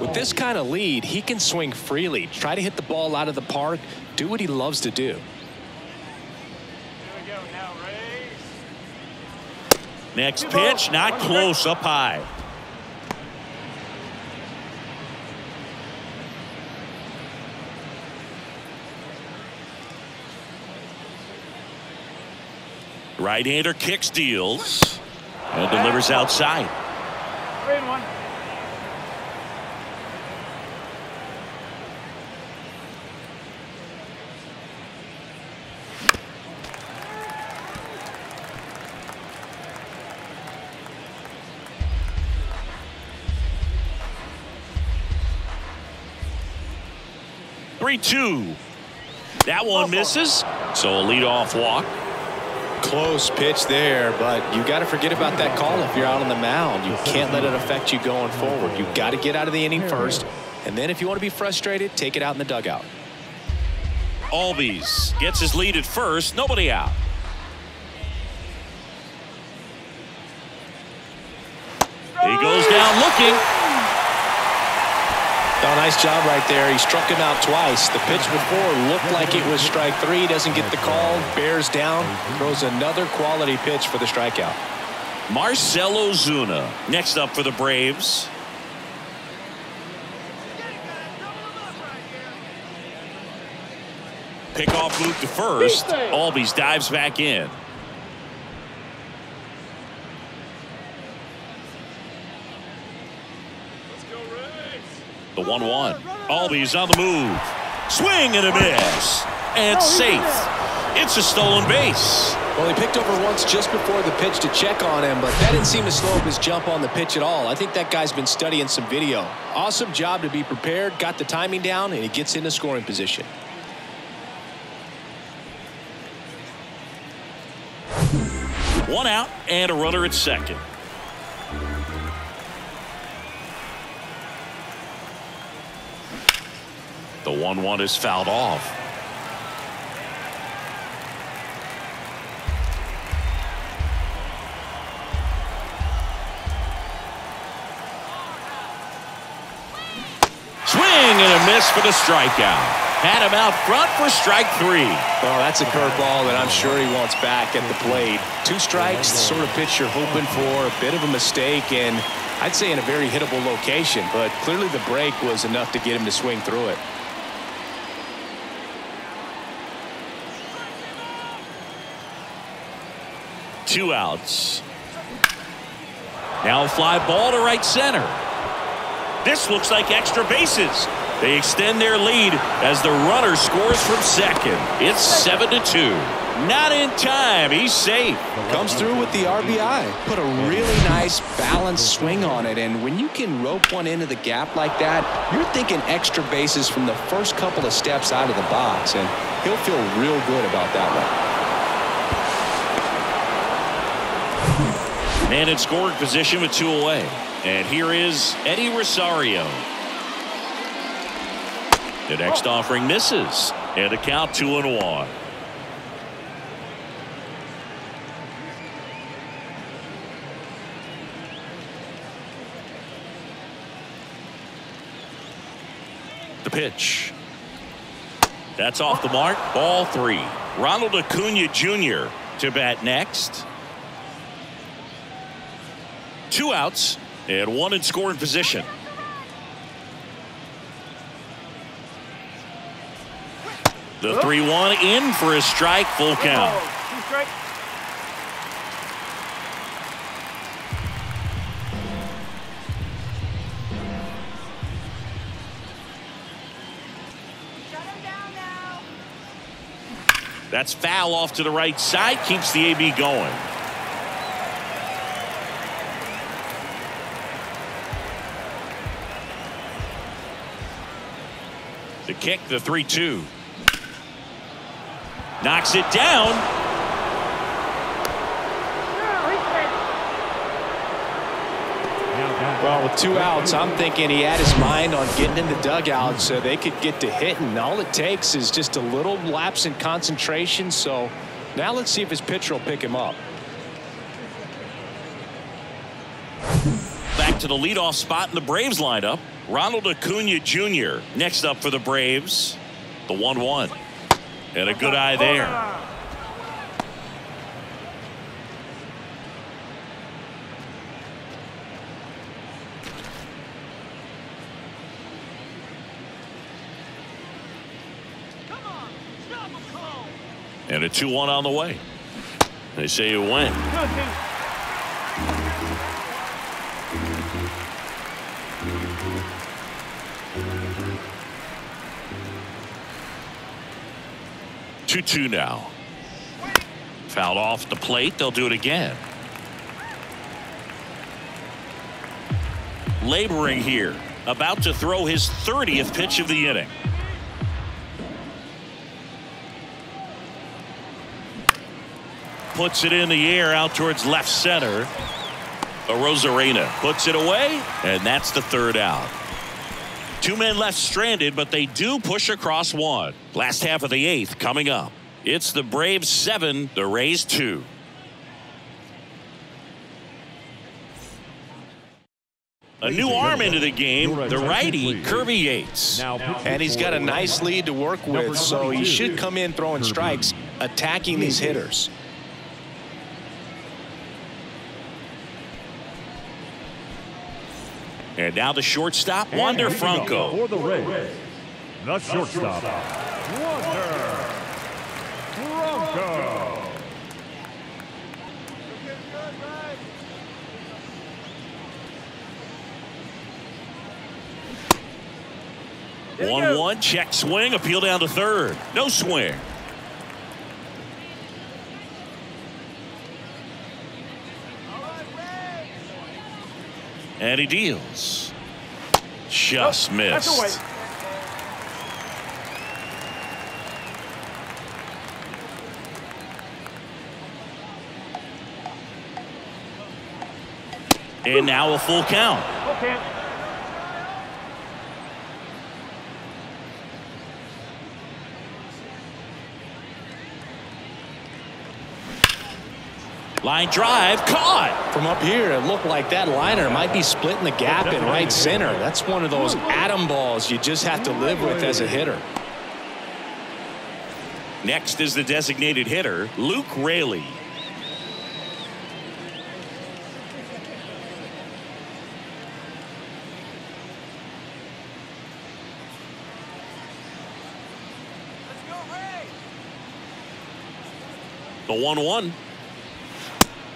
With this kind of lead, he can swing freely, try to hit the ball out of the park, do what he loves to do. Next pitch, not close, up high. Right-hander kicks, deals, and delivers outside. three two. That one misses, so a leadoff walk. Close pitch there, but you got to forget about that call if you're out on the mound. You can't let it affect you going forward. You've got to get out of the inning first, and then if you want to be frustrated, take it out in the dugout. Albies gets his lead at first, nobody out. He goes down looking. Oh, nice job right there. He struck him out twice. The pitch before looked like it was strike three. Doesn't get the call. Bears down. Throws another quality pitch for the strikeout. Marcell Ozuna next up for the Braves. Pickoff move to first. Albies dives back in. The one one. Albies on the move. Swing and a miss. And safe. It's a stolen base. Well, he picked over once just before the pitch to check on him, but that didn't seem to slow up his jump on the pitch at all. I think that guy's been studying some video. Awesome job to be prepared. Got the timing down, and he gets into scoring position. One out and a runner at second. The one one is fouled off. Swing and a miss for the strikeout. Had him out front for strike three. Well, that's a curveball that I'm sure he wants back at the plate. Two strikes, the sort of pitch you're hoping for, a bit of a mistake, and I'd say in a very hittable location, but clearly the break was enough to get him to swing through it. two outs. Now a fly ball to right center. This looks like extra bases. They extend their lead as the runner scores from second. It's seven to two. Not in time. He's safe. Comes through with the R B I. Put a really nice balanced swing on it. And when you can rope one into the gap like that, you're thinking extra bases from the first couple of steps out of the box. And he'll feel real good about that one. Man in scoring position with two away. And here is Eddie Rosario. The next offering misses. And a count two and one. The pitch. That's off the mark. Ball three. Ronald Acuna Junior to bat next. Two outs and one in scoring position. The three one in for a strike. Full count. That's foul off to the right side. Keeps the A B going. The kick, the three two. Knocks it down. Well, with two outs, I'm thinking he had his mind on getting in the dugout so they could get to hitting. All it takes is just a little lapse in concentration. So now let's see if his pitcher will pick him up. Back to the leadoff spot in the Braves lineup. Ronald Acuna Junior next up for the Braves. The one one. And a good eye there. Come on, stop him, call. And a two one on the way. They say you win. two two now. Fouled off the plate. They'll do it again. Laboring here. About to throw his thirtieth pitch of the inning. Puts it in the air out towards left center. Arozarena puts it away, and that's the third out. Two men left stranded, but they do push across one. Last half of the eighth coming up. It's the Braves seven, the Rays two. A new arm into the game, the righty Kirby Yates. And he's got a nice lead to work with, so he should come in throwing strikes, attacking these hitters. And now the shortstop, Wander Franco. For the Rays, the shortstop, Wander Franco. one one, check swing, appeal down to third. No swing. And he deals. Just oh, missed. And now a full count. Okay. Line drive caught from up here. It looked like that liner might be splitting the gap in right center. That's one of those atom balls you just have to live with as a hitter. Next is the designated hitter, Luke Raley. The one one.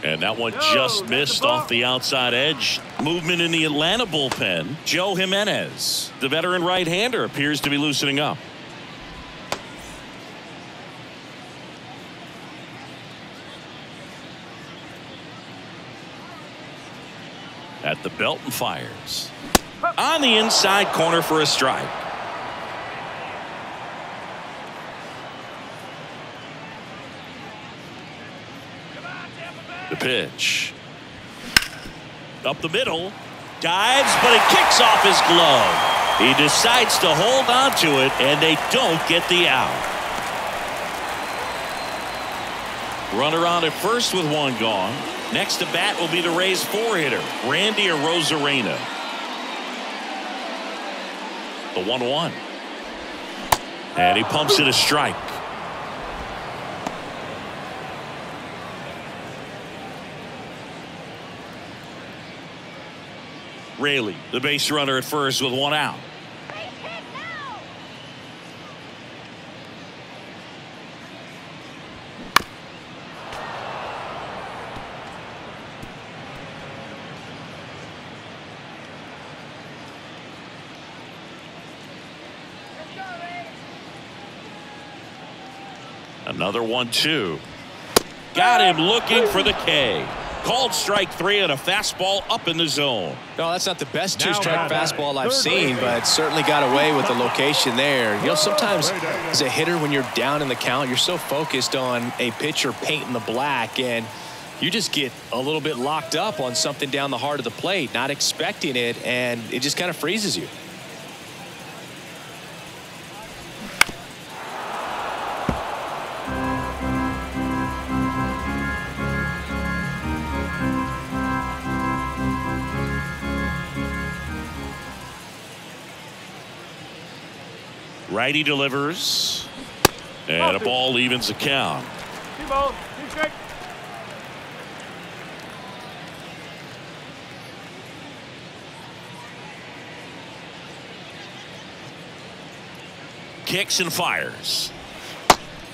And that one just missed off the outside edge. Movement in the Atlanta bullpen. Joe Jimenez, the veteran right-hander, appears to be loosening up. At the belt and fires. On the inside corner for a strike. The pitch. Up the middle. Dives, but it kicks off his glove. He decides to hold on to it, and they don't get the out. Runner on at first with one gone. Next to bat will be the Rays four-hitter, Randy Arozarena. The one-one. And he pumps it a strike. Raley, the base runner at first with one out. Another one two. Got him looking for the K. Called strike three and a fastball up in the zone. No, that's not the best two-strike fastball I've seen, but it certainly got away with the location there. You know, sometimes as a hitter, when you're down in the count, you're so focused on a pitcher painting the black, and you just get a little bit locked up on something down the heart of the plate, not expecting it, and it just kind of freezes you. Righty delivers, and a ball evens the count. Two balls, two strikes. Kicks and fires.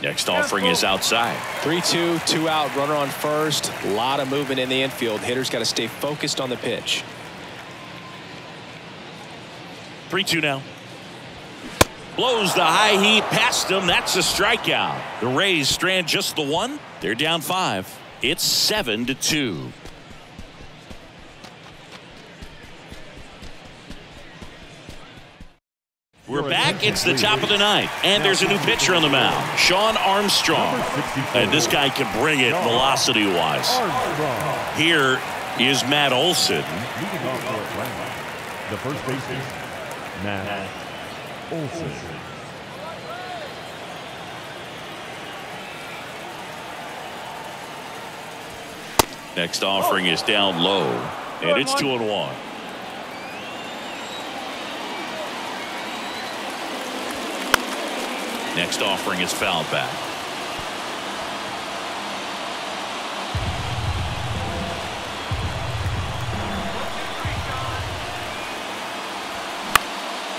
Next offering is outside. three two, two out, runner on first. A lot of movement in the infield. Hitters got to stay focused on the pitch. three two now. Blows the high heat past him. That's a strikeout. The Rays strand just the one. They're down five. It's seven to two. We're back. It's the top of the ninth, and there's a new pitcher on the mound, Sean Armstrong. And this guy can bring it velocity-wise. Here is Matt Olson. The first baseman, Matt Olson. Next offering is down low, and it's two and one. Next offering is fouled back.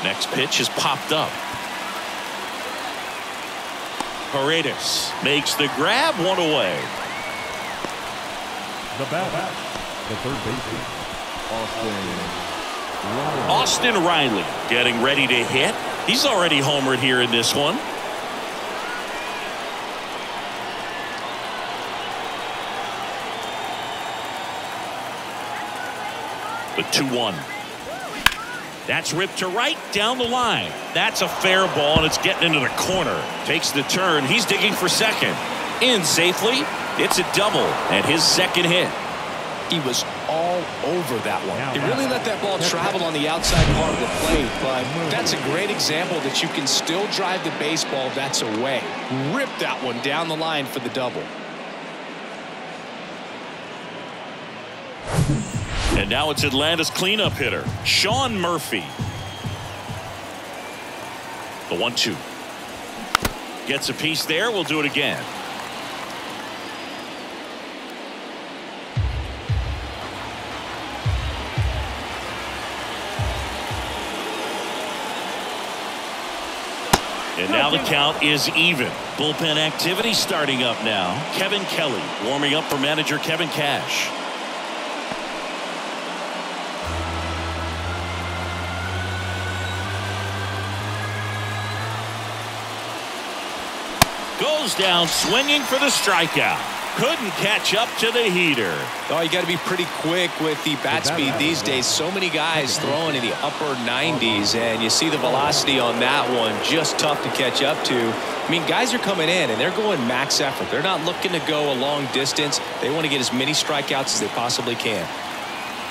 Next pitch is popped up. Paredes makes the grab, one away. The bat, the third baseman, Austin Riley. Austin Riley getting ready to hit. He's already homered here in this one. The two one. That's ripped to right down the line. That's a fair ball, and it's getting into the corner. Takes the turn. He's digging for second. In safely. It's a double, and his second hit. He was all over that one. He really let that ball travel on the outside part of the plate, but that's a great example that you can still drive the baseball. That's away. Rip that one down the line for the double. And now it's Atlanta's cleanup hitter, Sean Murphy. The one two. Gets a piece there. We'll do it again. And And now the count is even. Bullpen activity starting up now. Kevin Kelly warming up for manager Kevin Cash. Goes down swinging for the strikeout. Couldn't catch up to the heater. Oh, you got to be pretty quick with the bat speed these days. So many guys throwing in the upper nineties, and you see the velocity on that one. Just tough to catch up to. I mean, guys are coming in, and they're going max effort. They're not looking to go a long distance. They want to get as many strikeouts as they possibly can.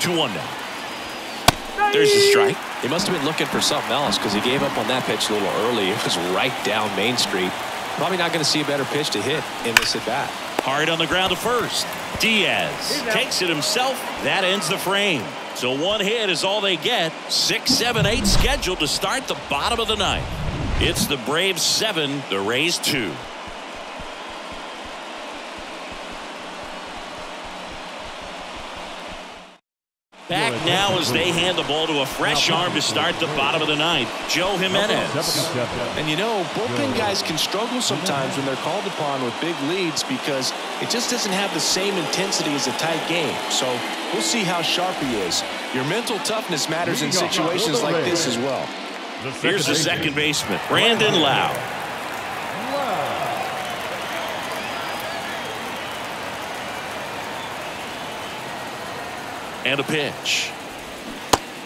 two one now. There's the strike. He must have been looking for something else because he gave up on that pitch a little early. It was right down Main Street. Probably not going to see a better pitch to hit in this at-bat. Hard on the ground to first. Diaz takes it himself. That ends the frame. So one hit is all they get. Six, seven, eight scheduled to start the bottom of the ninth. It's the Braves seven, the Rays two. Back now as they hand the ball to a fresh arm to start the bottom of the ninth. Joe Jimenez. And you know, bullpen guys can struggle sometimes when they're called upon with big leads because it just doesn't have the same intensity as a tight game. So we'll see how sharp he is. Your mental toughness matters in situations like this as well. Here's the second baseman, Brandon Lowe. And a pitch.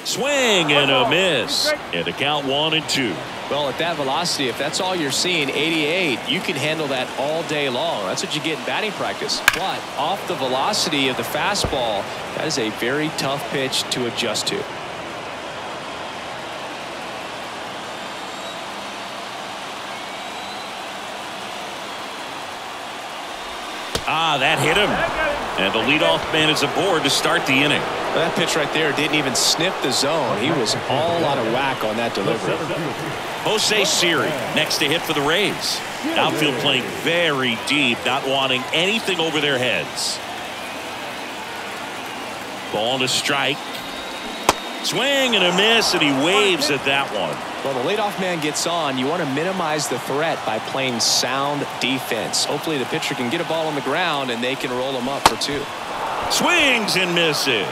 Swing and a miss. And a count one and two. Well, at that velocity, if that's all you're seeing, eighty-eight, you can handle that all day long. That's what you get in batting practice. But off the velocity of the fastball, that is a very tough pitch to adjust to. Ah, that hit him. And the leadoff man is aboard to start the inning. That pitch right there didn't even sniff the zone. He was all out of whack on that delivery. Jose Siri next to hit for the Rays. Outfield playing very deep, not wanting anything over their heads. Ball to strike. Swing and a miss, and he waves at that one. Well, the leadoff man gets on. You want to minimize the threat by playing sound defense. Hopefully the pitcher can get a ball on the ground and they can roll him up for two. Swings and misses.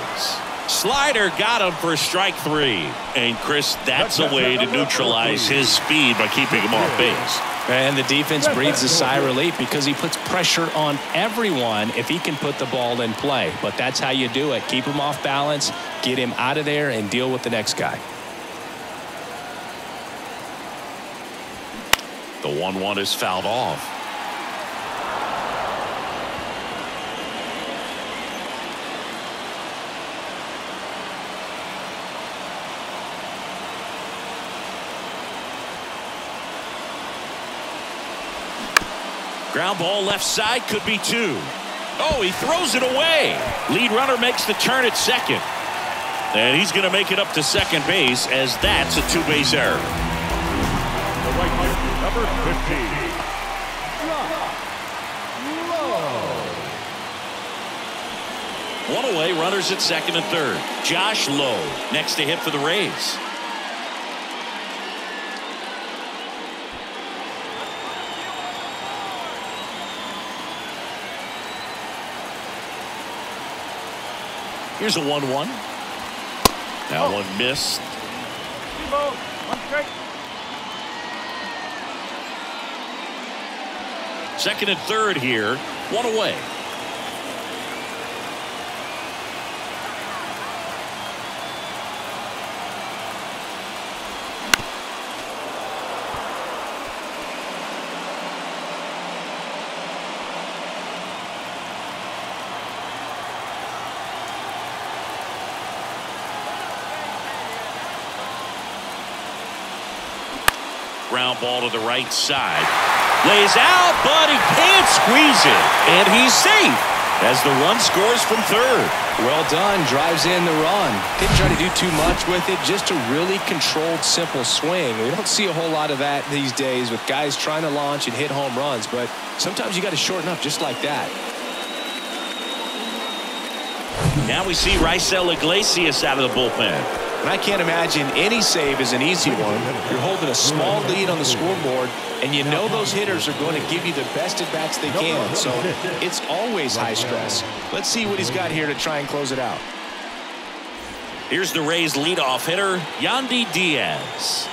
Slider got him for strike three. And Chris, that's a way to neutralize his speed by keeping him off base. And the defense breathes a sigh of relief because he puts pressure on everyone if he can put the ball in play. But that's how you do it. Keep him off balance, get him out of there, and deal with the next guy. The one one is fouled off. Ground ball left side, could be two. Oh, he throws it away. Lead runner makes the turn at second. And he's going to make it up to second base, as that's a two-base error. The right fielder, number fifteen. One away, runners at second and third. Josh Lowe next to hit for the Rays. Here's a one one. That oh. one missed. Ball, one Second and third here. One away. Ground ball to the right side. Lays out, but he can't squeeze it. And he's safe as the run scores from third. Well done. Drives in the run. Didn't try to do too much with it. Just a really controlled, simple swing. We don't see a whole lot of that these days with guys trying to launch and hit home runs. But sometimes you got to shorten up just like that. Now we see Raisel Iglesias out of the bullpen. And I can't imagine any save is an easy one. You're holding a small lead on the scoreboard. And you know those hitters are going to give you the best at bats they can. So it's always high stress. Let's see what he's got here to try and close it out. Here's the Rays leadoff hitter, Yandy Diaz.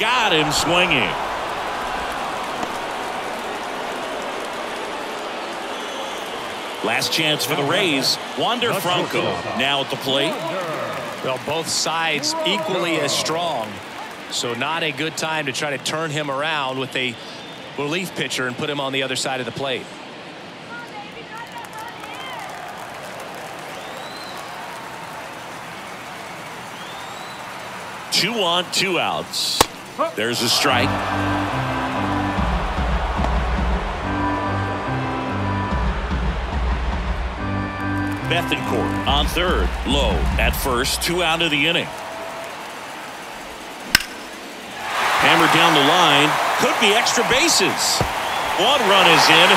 Got him swinging. Last chance for the Rays. Wander Franco now at the plate. Well, both sides equally as strong, so not a good time to try to turn him around with a relief pitcher and put him on the other side of the plate. Two on, two outs. There's a strike. Bethencourt on third, Lowe at first, two out of the inning. Hammered down the line, could be extra bases. One run is in.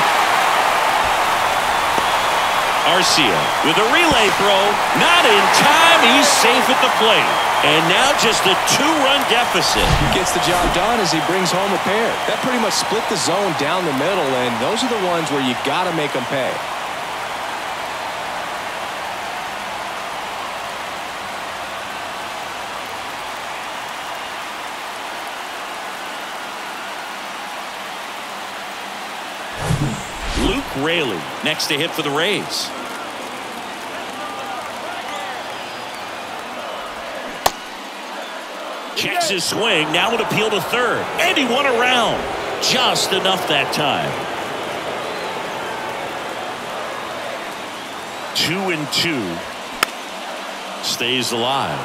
Arcia with a relay throw, not in time, he's safe at the plate. And now just a two-run deficit. He gets the job done as he brings home a pair. That pretty much split the zone down the middle, and those are the ones where you gotta make them pay. Luke Raley next to hit for the Rays. Checks his swing. Now would appeal to third. And he won around. Just enough that time. Two and two. Stays alive.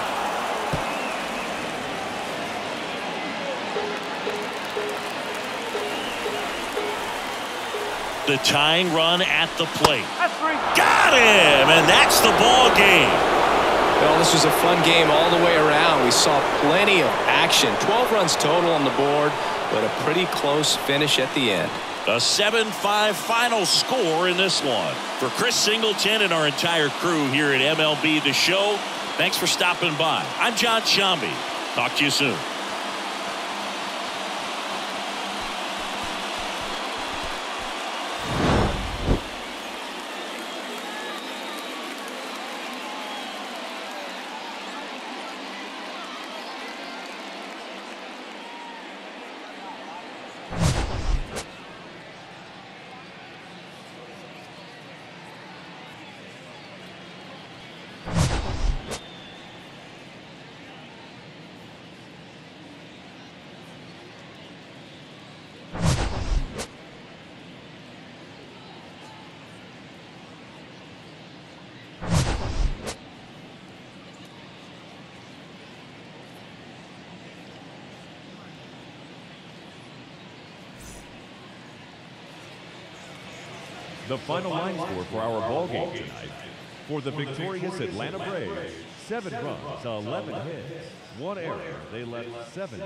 The tying run at the plate. Got him! And that's the ball game. Well, this was a fun game all the way around. We saw plenty of action. twelve runs total on the board, but a pretty close finish at the end. A seven five final score in this one. For Chris Singleton and our entire crew here at M L B The Show, thanks for stopping by. I'm John Shambi. Talk to you soon. The final line score for our ball game tonight. For the victorious Atlanta Braves, seven runs, eleven hits, one error. They left seven.